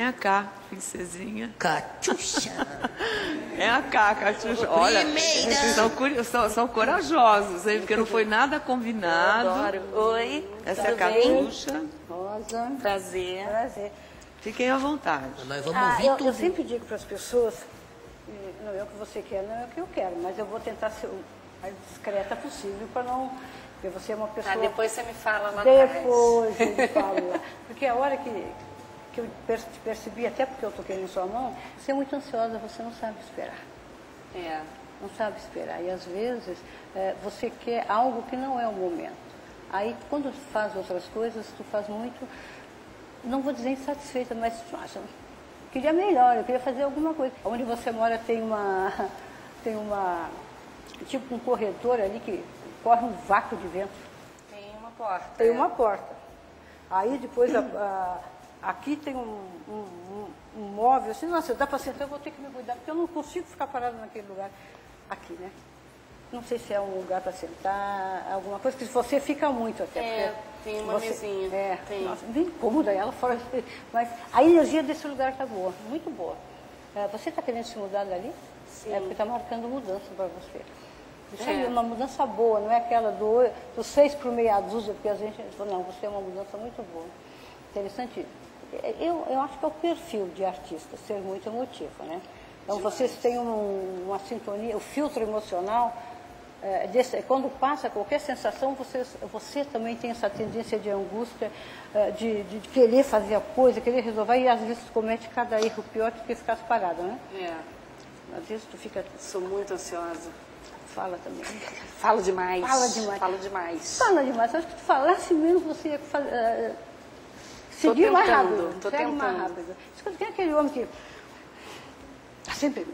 É a K, princesinha. Katiuscia. É a K, Katiuscia. Olha, são corajosos, hein? Porque não foi nada combinado. Eu adoro. Oi, essa é a Katiuscia. Rosa. Prazer. Prazer. Fiquem à vontade. Nós vamos ouvir tudo. Eu sempre digo para as pessoas, não é o que você quer, não é o que eu quero, mas eu vou tentar ser o mais discreta possível para não... Porque você é uma pessoa... depois você me fala lá atrás. Depois eu me falo lá. Porque a hora que eu percebi, até porque eu toquei na sua mão, você é muito ansiosa, você não sabe esperar. É. Não sabe esperar. E às vezes você quer algo que não é o momento. Aí quando faz outras coisas, tu faz muito... Não vou dizer insatisfeita, mas tu acha... Queria melhor, eu queria fazer alguma coisa. Onde você mora tem uma... tipo um corredor ali que corre um vácuo de vento. Tem uma porta. Tem uma porta. Aí depois aqui tem um móvel assim, nossa, dá para sentar, eu vou ter que me cuidar, porque eu não consigo ficar parado naquele lugar. Aqui, né? Não sei se é um lugar para sentar, alguma coisa, que você fica muito até. É, tem uma mesinha. É, tem. Nossa, bem incômoda ela fora. Mas a energia desse lugar está boa, muito boa. Você está querendo se mudar dali? Sim. É porque está marcando mudança para você. Isso aí é uma mudança boa, não é aquela do 6 para o meia dúzia, porque a gente fala, não, você é uma mudança muito boa. Interessante. Eu acho que é o perfil de artista, ser muito emotivo, né? Então, vocês têm uma sintonia, o filtro emocional, quando passa qualquer sensação, você também tem essa tendência de angústia, de querer fazer a coisa, querer resolver, e às vezes comete cada erro pior do que ficar parado, né? É. Às vezes tu fica... Sou muito ansiosa. Fala também. Falo demais. Fala demais. Falo demais. Fala demais. Acho que tu falasse menos, você ia fazer... Seguir mais rápido. Tô tentando. Mais rápido. Tem aquele homem que... Tá sempre...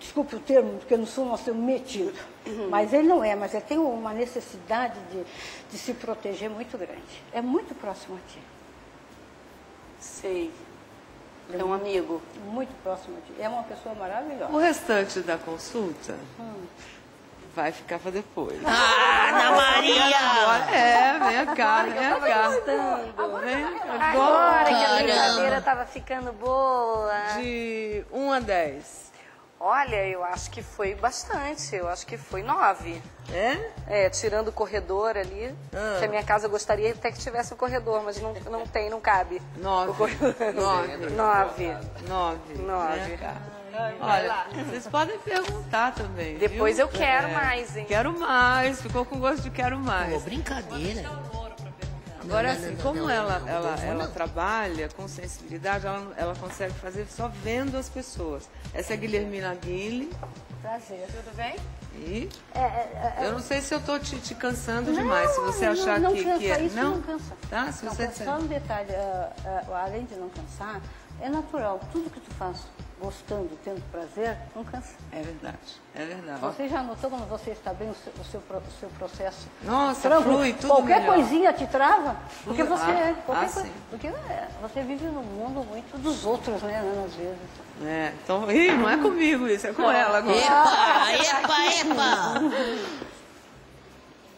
Desculpe o termo, porque eu não sou nosso metido. Uhum. Mas ele não é, mas ele tem uma necessidade de se proteger muito grande. É muito próximo a ti. Sei. É um amigo. Muito próximo a ti. É uma pessoa maravilhosa. O restante da consulta vai ficar para depois. Ah, Ana Maria! É, vem cá, vem cá. Agora que a brincadeira estava ficando boa. De 1 a 10. Olha, eu acho que foi bastante. Eu acho que foi 9. É? É, tirando o corredor ali. Que a minha casa eu gostaria até que tivesse o corredor, mas não tem, não cabe. 9. Olha, vocês podem perguntar também. Depois eu quero mais, hein? Quero mais. Ficou com gosto de quero mais. Pô, brincadeira. Agora, assim, como ela trabalha com sensibilidade, ela consegue fazer só vendo as pessoas. Essa é a Guilhermina Guinle. Prazer. Tudo bem? E? Eu não sei se eu tô te cansando demais, se você achar não cansa. Tá? Se não, você só um detalhe, além de não cansar, é natural. Tudo que tu faz gostando, tendo prazer, não cansa. É verdade, é verdade. Você já notou quando você está bem o seu processo? Nossa, flui tudo qualquer melhor. Coisinha te trava, porque você porque você vive num mundo muito dos outros, né, às vezes. É, então, não é comigo isso, é com ela agora. Epa!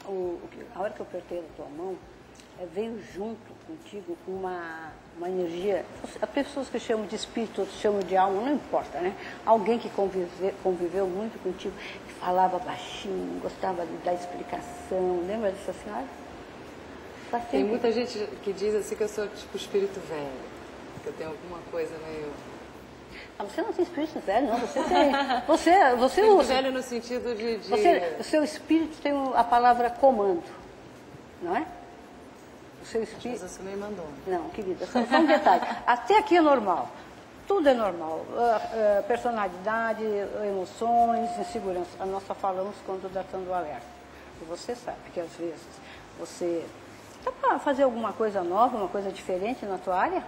A hora que eu apertei a tua mão, veio junto contigo uma energia, as pessoas que chamam de espírito, outros chamam de alma, não importa, né? Alguém que conviveu muito contigo, que falava baixinho, gostava de dar explicação, lembra dessa senhora? Tem muita gente que diz assim que eu sou tipo espírito velho, que eu tenho alguma coisa meio... Você não tem espírito velho, não. Você tem. Você usa. Velho no sentido de... O seu espírito tem a palavra comando, não é? O seu espírito... Mas você nem mandou. Não, querida, só um detalhe. Até aqui é normal. Tudo é normal. Personalidade, emoções, insegurança. Nós só falamos quando dando alerta. E você sabe que às vezes você... Dá para fazer alguma coisa nova, uma coisa diferente na tua área?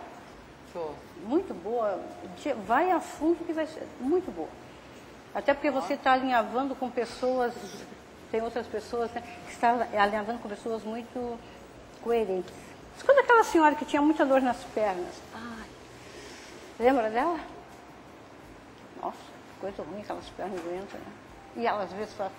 Muito boa, vai a fundo que vai ser muito boa. Até porque você está alinhavando com pessoas, tem outras pessoas, né, que estão alinhavando com pessoas muito coerentes. Escuta aquela senhora que tinha muita dor nas pernas. Ai, lembra dela? Nossa, coisa ruim aquelas pernas doentes, né? E ela às vezes fala,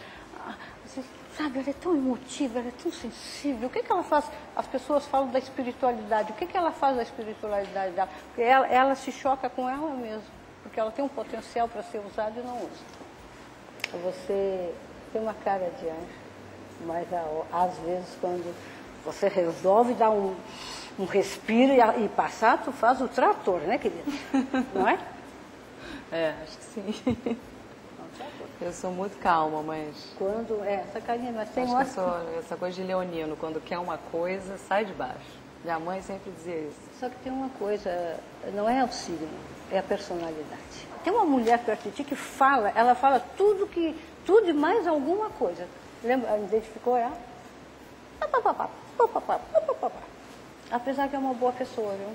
Sabe, ela é tão emotiva, ela é tão sensível. O que, que ela faz? As pessoas falam da espiritualidade. O que, que ela faz da espiritualidade dela? Porque ela se choca com ela mesma, porque ela tem um potencial para ser usado e não usa. Você tem uma cara de anjo, mas às vezes quando você resolve dar um respiro e passar, tu faz o trator, né, querida? Não é? É, acho que sim. Eu sou muito calma, mas... Quando... É, essa carinha, mas tem uma... Essa coisa de leonino, quando quer uma coisa, sai de baixo. Minha mãe sempre dizia isso. Só que tem uma coisa, não é o signo, é a personalidade. Tem uma mulher perto de ti que fala, ela fala tudo e mais alguma coisa. Lembra, identificou ela? Apesar que é uma boa pessoa, viu?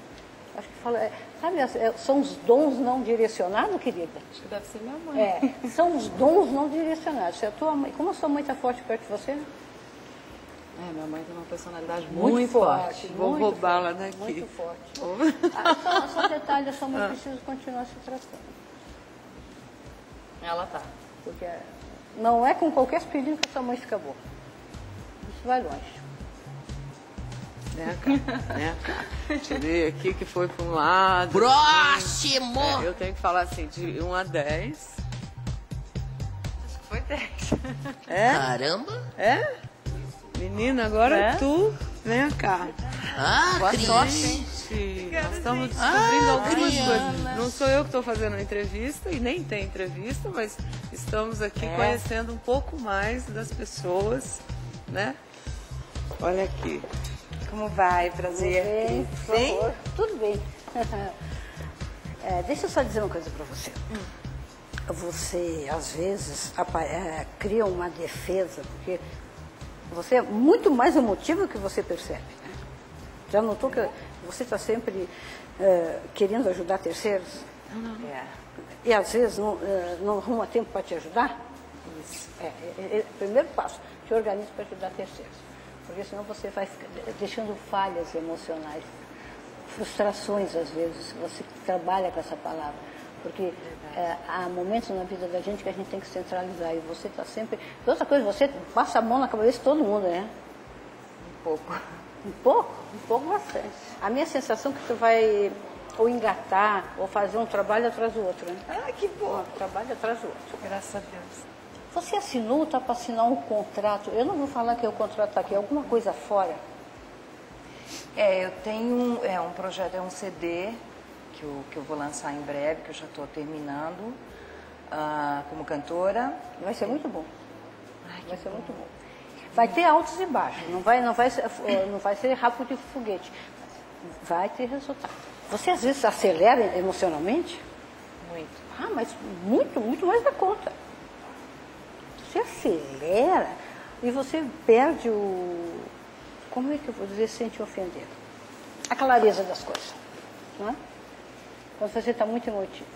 Acho que fala, sabe, são os dons não direcionados, querida? Acho que deve ser minha mãe. É, são os dons não direcionados. Se a tua mãe, como a sua mãe está forte perto de você? É, minha mãe tem uma personalidade muito forte. Vou roubá-la daqui. Muito forte. Só detalhe, a sua mãe precisa continuar se tratando. Ela tá. Porque não é com qualquer aspirina que a sua mãe fica boa. Isso vai longe. Né, cara? Né, cara? Tirei aqui que foi para um lado. Próximo! Assim. É, eu tenho que falar assim, de 1 a 10. Acho que foi 10. É? Caramba! É? Menina, agora é tu, né, cara? Ah, boa sorte, hein? Nós estamos descobrindo algumas coisas. Não sou eu que estou fazendo a entrevista, e nem tem entrevista, mas estamos aqui conhecendo um pouco mais das pessoas, né? Olha aqui. Como vai? Prazer. Bem, por favor. Tudo bem. Deixa eu só dizer uma coisa para você. Você, às vezes, cria uma defesa, porque você é muito mais emotivo que você percebe. Né? Já notou que você está sempre querendo ajudar terceiros? Não. É. E, às vezes, não arruma tempo para te ajudar? Isso. É o primeiro passo, te organize para ajudar terceiros. Porque senão você vai deixando falhas emocionais, frustrações às vezes, você trabalha com essa palavra. Porque há momentos na vida da gente que a gente tem que centralizar e você está sempre... Outra coisa, você passa a mão na cabeça de todo mundo, né? Um pouco. Um pouco? Um pouco bastante. A minha sensação é que você vai ou engatar ou fazer um trabalho atrás do outro, né? Ah, que bom! Um trabalho atrás do outro. Graças a Deus. Você assinou, está para assinar um contrato. Eu não vou falar que é o contrato aqui, é alguma coisa fora. É, eu tenho um projeto, é um CD que eu vou lançar em breve, que eu já estou terminando, como cantora. Vai ser muito bom. Ai, vai ser muito bom. Vai ter altos e baixos, não vai ser rápido de foguete. Vai ter resultado. Você às vezes acelera emocionalmente? Muito. Ah, mas muito, muito mais da conta. Você acelera e você perde o... Como é que eu vou dizer sem te ofender? A clareza das coisas, né? Quando você está muito emotiva.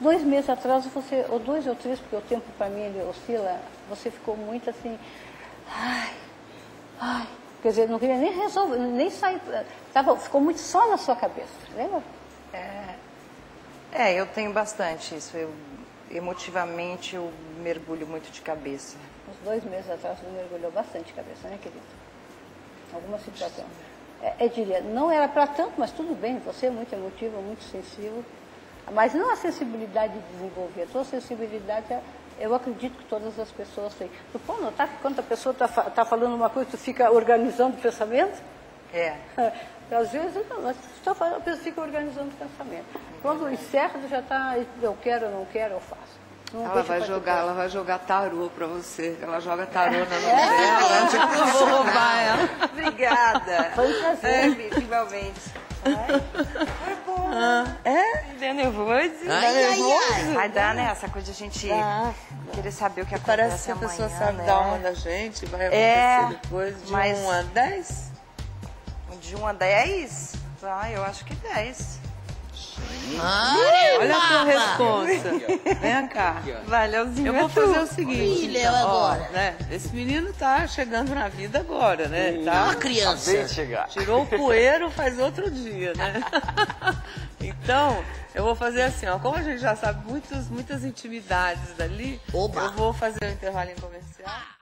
2 meses atrás, você, ou 2 ou 3, porque o tempo para mim ele oscila, você ficou muito assim... Ai... Quer dizer, não queria nem resolver, nem sair... Ficou muito só na sua cabeça, lembra? Eu tenho bastante isso, emotivamente eu mergulho muito de cabeça. Uns 2 meses atrás você mergulhou bastante de cabeça, né, querida? Alguma situação. Eu diria, não era para tanto, mas tudo bem, você é muito emotiva, muito sensível. Mas não a sensibilidade de desenvolver, a tua sensibilidade, eu acredito que todas as pessoas têm. Tu pode notar que quando a pessoa está falando uma coisa, tu fica organizando o pensamento? É. Às vezes, a pessoa fica organizando o pensamento. Quando encerra, já está, eu quero, eu faço. Ela vai jogar tarô para você. Ela joga tarô na novela. Eu vou roubar ela. Obrigada. Foi um prazer. Finalmente. Foi bom. Deu nervoso? Vai dar, né? Essa coisa de a gente querer saber o que acontece amanhã. Parece que a pessoa sabe da alma da gente. Vai acontecer depois de 1 a 10? De 1 a 10? Eu acho que 10. Olha a tua resposta. Vem cá. Valeuzinho. Eu vou fazer o seguinte. Então, agora. Né? Esse menino tá chegando na vida agora, né? Tá uma criança. Tirou o poeiro faz outro dia, né? Então, eu vou fazer assim, ó. Como a gente já sabe muitas intimidades dali, eu vou fazer um intervalo comercial.